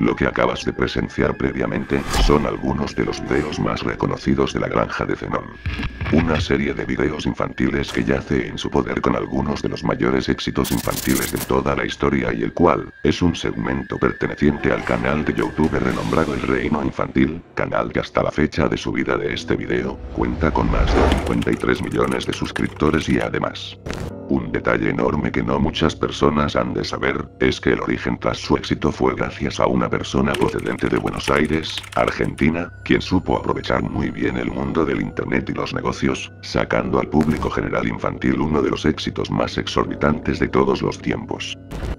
Lo que acabas de presenciar previamente, son algunos de los videos más reconocidos de La Granja de Zenón. Una serie de videos infantiles que yace en su poder con algunos de los mayores éxitos infantiles de toda la historia y el cual, es un segmento perteneciente al canal de YouTube renombrado El Reino Infantil, canal que hasta la fecha de subida de este video, cuenta con más de 53 millones de suscriptores y además... Un detalle enorme que no muchas personas han de saber, es que el origen tras su éxito fue gracias a una persona procedente de Buenos Aires, Argentina, quien supo aprovechar muy bien el mundo del internet y los negocios, sacando al público general infantil uno de los éxitos más exorbitantes de todos los tiempos.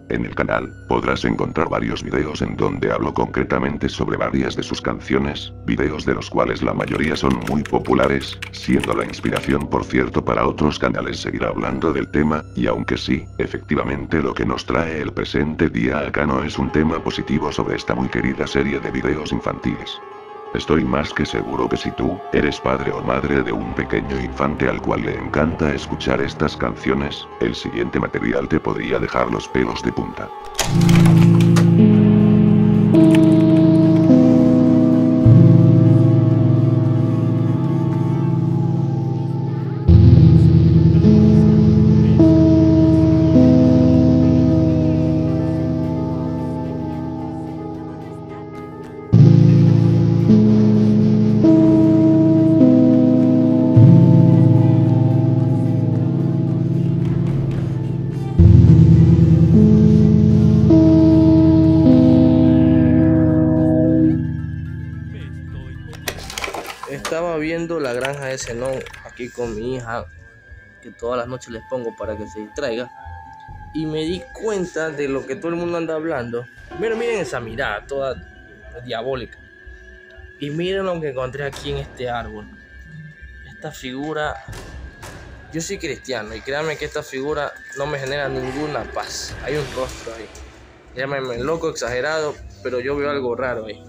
En el canal, podrás encontrar varios videos en donde hablo concretamente sobre varias de sus canciones, videos de los cuales la mayoría son muy populares, siendo la inspiración por cierto para otros canales seguir hablando del tema, y aunque sí, efectivamente lo que nos trae el presente día acá no es un tema positivo sobre esta muy querida serie de videos infantiles. Estoy más que seguro que si tú, eres padre o madre de un pequeño infante al cual le encanta escuchar estas canciones, el siguiente material te podría dejar los pelos de punta. Estaba viendo La Granja de Zenón aquí con mi hija, que todas las noches les pongo para que se distraiga, y me di cuenta de lo que todo el mundo anda hablando. Pero miren esa mirada toda diabólica, y miren lo que encontré aquí en este árbol. Esta figura, yo soy cristiano y créanme que esta figura no me genera ninguna paz. Hay un rostro ahí, llámenme loco, exagerado, pero yo veo algo raro ahí.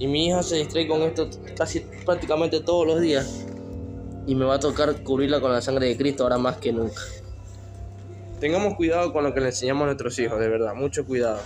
Y mi hija se distrae con esto casi prácticamente todos los días. Y me va a tocar cubrirla con la sangre de Cristo ahora más que nunca. Tengamos cuidado con lo que le enseñamos a nuestros hijos, de verdad, mucho cuidado.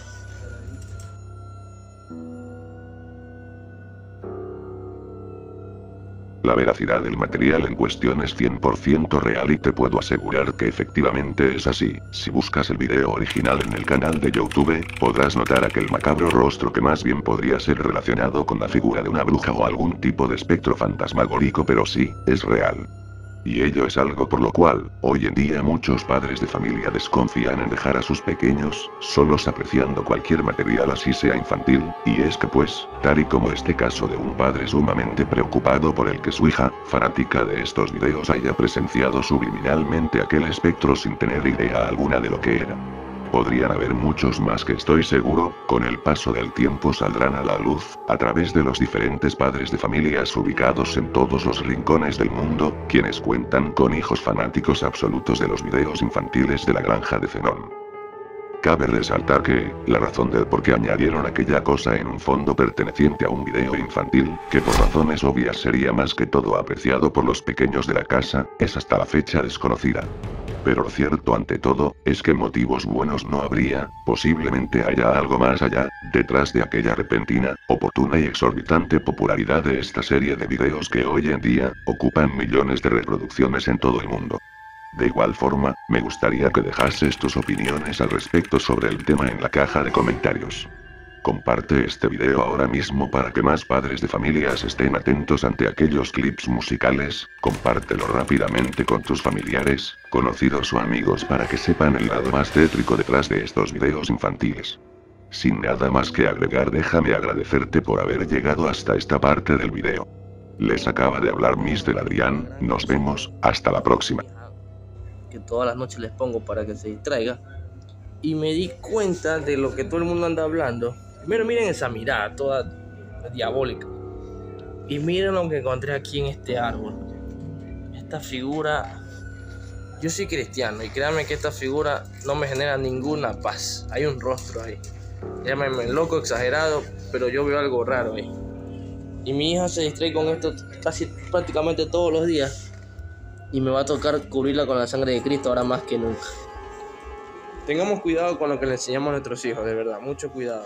La veracidad del material en cuestión es 100% real y te puedo asegurar que efectivamente es así. Si buscas el video original en el canal de YouTube, podrás notar aquel macabro rostro que más bien podría ser relacionado con la figura de una bruja o algún tipo de espectro fantasmagórico, pero sí, es real. Y ello es algo por lo cual, hoy en día muchos padres de familia desconfían en dejar a sus pequeños, solos apreciando cualquier material así sea infantil, y es que pues, tal y como este caso de un padre sumamente preocupado por el que su hija, fanática de estos videos, haya presenciado subliminalmente aquel espectro sin tener idea alguna de lo que era. Podrían haber muchos más que estoy seguro, con el paso del tiempo saldrán a la luz, a través de los diferentes padres de familias ubicados en todos los rincones del mundo, quienes cuentan con hijos fanáticos absolutos de los videos infantiles de La Granja de Zenón. Cabe resaltar que, la razón del por qué añadieron aquella cosa en un fondo perteneciente a un video infantil, que por razones obvias sería más que todo apreciado por los pequeños de la casa, es hasta la fecha desconocida. Pero lo cierto ante todo, es que motivos buenos no habría, posiblemente haya algo más allá, detrás de aquella repentina, oportuna y exorbitante popularidad de esta serie de videos que hoy en día, ocupan millones de reproducciones en todo el mundo. De igual forma, me gustaría que dejases tus opiniones al respecto sobre el tema en la caja de comentarios. Comparte este video ahora mismo para que más padres de familias estén atentos ante aquellos clips musicales, compártelo rápidamente con tus familiares, conocidos o amigos para que sepan el lado más tétrico detrás de estos videos infantiles. Sin nada más que agregar, déjame agradecerte por haber llegado hasta esta parte del video. Les acaba de hablar Mr. Adrián, nos vemos, hasta la próxima. Que todas las noches les pongo para que se distraiga, y me di cuenta de lo que todo el mundo anda hablando. Primero miren esa mirada toda diabólica, y miren lo que encontré aquí en este árbol. Esta figura, yo soy cristiano y créanme que esta figura no me genera ninguna paz. Hay un rostro ahí, llámenme loco, exagerado, pero yo veo algo raro ahí. Y mi hija se distrae con esto casi prácticamente todos los días. Y me va a tocar cubrirla con la sangre de Cristo ahora más que nunca. Tengamos cuidado con lo que le enseñamos a nuestros hijos, de verdad, mucho cuidado.